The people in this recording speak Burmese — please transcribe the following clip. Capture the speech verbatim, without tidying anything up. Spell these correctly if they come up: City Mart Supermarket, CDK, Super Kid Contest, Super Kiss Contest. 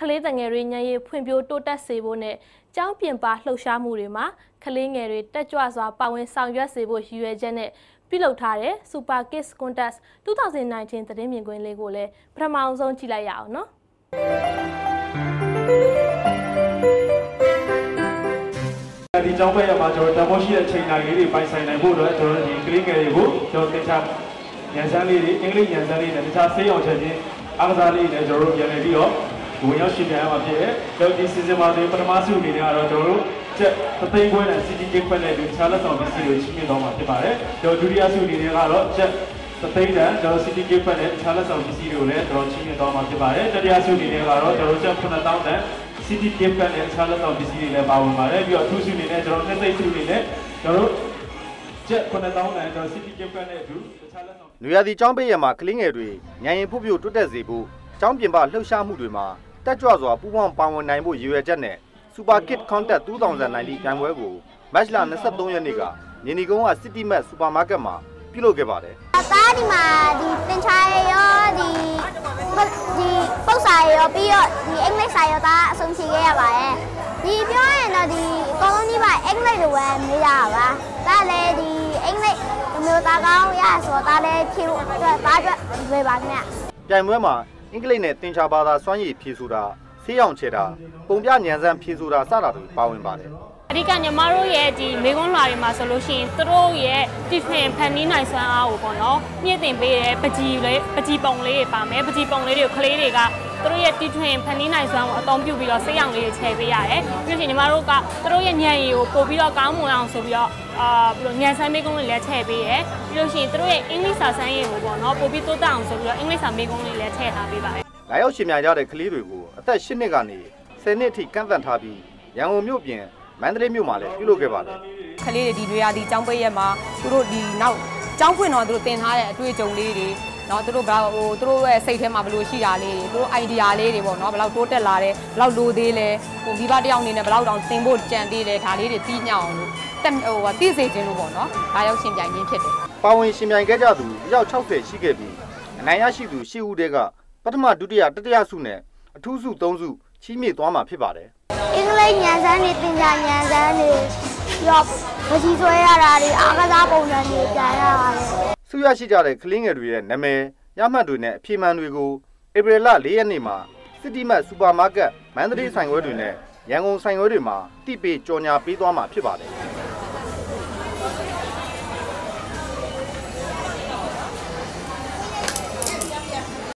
克里的眼人也偏偏多得些不呢。江边把楼下木的嘛，克里眼人得抓抓把文上月些不许见呢。比如他嘞 ，Super Kiss Contest twenty nineteen 这里面关于过嘞，不然马上起来要呢。 ဒီ ကြောင့်ပဲရမှာကျွန်တော်တန်ဖိုးရှိတဲ့ချိန်တိုင်းလေးတွေပိုင်ဆိုင်နိုင်ဖို့အတွက်ကျွန်တော်ဒီကလေးငယ်တွေကိုကျွန်တော်သင်ချညံစမ်းလေးတွေအင်္ဂလိပ်ညံစမ်းလေးနဲ့တခြားဆေးရောင်ချက်ချင်းအားကစားလေးတွေကျွန်တော်တို့ပြန်လည်ပြီးတော့ဝင်ရောက်ရှင်ပြန်ရမှာဖြစ်တယ်။ကျွန်တော်ဒီ season မှာဒီပထမဆုအနေနဲ့ကတော့ကျွန်တော်တို့ချက်သသိန်းခွဲနဲ့ C D K ခွဲနဲ့ဒီတခြားလက်ဆောင်ပစ္စည်းတွေရှိနေတော့မှာဖြစ်ပါတယ်။ကျွန်တော်ဒုတိယဆုအနေနဲ့ကတော့ချက်သသိန်းတန်ကျွန်တော် C D K ခွဲနဲ့တခြားလက်ဆောင်ပစ္စည်းတွေကိုလည်းကျွန်တော်ရှိနေတော့မှာဖြစ်ပါတယ်။တတိယဆုအနေနဲ့ကတော့ကျွန်တော်ချက်nine thousandတန် C D K ခွဲနဲ့တခြားလက်ဆောင်ပစ္စည်းတွေလည်းပါဝင်ပါတယ်။ပြီးတော့သူဆုအနေနဲ့ကျွန်တော်နှစ်သိန်းဆုအနေနဲ့ကျွန်တော်ချက်nine thousandတန်ကျွန်တော် C D K ခွဲနဲ့အတူတခြားလက်ဆောင်နွေရာသီကျောင်းပိတ်ရမှာကလေးငယ်တွေညံရင်ဖို့ပြိုတွတ်တက်စေဖို့ကျောင်းပြင်ပလှုပ်ရှားမှုတွေမှာ တက်ကြွစွာပူးပေါင်းပါဝင်နိုင်ဖို့ရည်ရွယ်ချက်နဲ့ Super Kid Contest twenty nineteen ပြိုင်ပွဲကို မတ်လtwenty-thirdရက်နေ့ကမြင်းနီကုန်းက City Mart Supermarket မှာပြုလုပ်ခဲ့ပါတယ်။အသားဒီမှာဒီသင်္ချာရောဒီဒီပုတ်စာရောပြီးတော့ဒီအင်္ဂလိပ်စာရောသားအဆုံးစီခဲ့ရပါတယ်။ဒီပြောရရင်တော့ဒီအကုန်လုံးဒီမှာအင်္ဂလိပ်လိုပဲမေးရတာပါ။ဒါလည်းဒီအင်္ဂလိပ်မျိုးသားကောင်းရဆိုတာလည်းဖြေဖို့အတွက်ပါအတွက်ဝေပါခင်ဗျ။ပြိုင်ပွဲမှာ အင်္ဂလိပ်နဲ့သင်္ချာဘာသာစွမ်းရည်ဖြည့်ဆိုတာဆေးရောင်ချေတာပုံပြညံစမ်းဖြည့်ဆိုတာစတာတွေပါဝင်ပါတယ်။အဓိကညီမတို့ရဲ့ဒီမေကွန်းလာတွေမှာဆိုလို့ရှိရင်သူတို့ရဲ့တီဖင်ဖန်နီးနိုင်စွမ်းအားကိုပေါ့နော်မြင့်တင်ပေးတယ်ပကြီးလေးပကြီးပုံလေးပါမယ်ပကြီးပုံလေးတွေကိုကလေးတွေကသူတို့ရဲ့တီထွင်ဖန်နီးနိုင်စွမ်းကိုအသုံးပြုပြီးတော့ဆေးရောင်လေးတွေချေပေးရတယ်။ပြီးလို့ရှိရင်ညီမတို့ကသူတို့ရဲ့ညံရည်ကိုပို့ပြီးတော့ကောင်းမွန်အောင်ဆိုပြီးတော့အာပြီးတော့ညံစမ်းမေကွန်းလေးလည်းချေပေးတယ်။ပြီးလို့ရှိရင်သူတို့ရဲ့အင်္ဂလိပ်စာစမ်းရည်ကိုပေါ့နော်ပို့ပြီးတိုးတက်အောင်ဆိုပြီးတော့အင်္ဂလိပ်စာမေကွန်းလေးလည်းချေထားပေးပါတယ်။ လာရောက်ရှင်မြန်ကြတဲ့ကလေးတွေကိုအသက်eightနှစ်ကနေtenနှစ်အထိကန့်သတ်ထားပြီးရန်ကုန်မြို့ပြင်မန္တလေးမြို့မှာလည်းပြုလုပ်ခဲ့ပါတယ်။ကလေးတွေဒီနွေရာသီကျောင်းပိတ်ရက်မှာသူတို့ဒီနောက်ကျောင်းဖွင့်တော့သူတို့တင်ထားတဲ့အတွေ့အကြုံလေးတွေနော်သူတို့ဘာဟိုသူတို့ရဲ့စိတ်ထဲမှာဘလို့ရှိတာလေးတွေသူတို့ idea လေးတွေပေါ့နော်ဘလောက်တိုးတက်လာတယ်ဘလောက်လိုသေးလဲဟိုမိဘတယောက်အနေနဲ့ဘလောက်တောင်သင်ဖို့ကြံသေးလဲဒါလေးတွေသိညောင်းအောင်လို့တက်ဟိုဟာသိစေခြင်းလို့ပေါ့နော်ဒါရောက်ရှင်ပြိုင်ခြင်းဖြစ်တယ်။ပါဝင်ရှင်ပြိုင်ခဲ့ကြသူone hundred sixtyရှိခဲ့ပြီးအနိုင်ရရှိသူeightဦးတည်းက ပထမဒုတိယတတိယစုနဲ့အထူးစုသုံးစုချီးမြှင့်သွားမှာဖြစ်ပါတယ်။အင်္ဂလိပ်ညံစမ်းတွေသင်ကြားညံစမ်းတွေရောပကြီးဆွဲရတာတွေအားကစားပုံစံတွေပြရပါတယ်။စုရရှိကြတဲ့ကလေးငယ်တွေရဲ့နာမည်ရမှတ်တွေနဲ့အဖြေမှန်တွေကိုဧပြီလfourthရက်နေ့မှာ City Mart Supermarket မန္တလေးဆိုင်ခွဲတွေနဲ့ရန်ကုန်ဆိုင်ခွဲတွေမှာတိပေးကြော်ညာပေးသွားမှာဖြစ်ပါတယ်။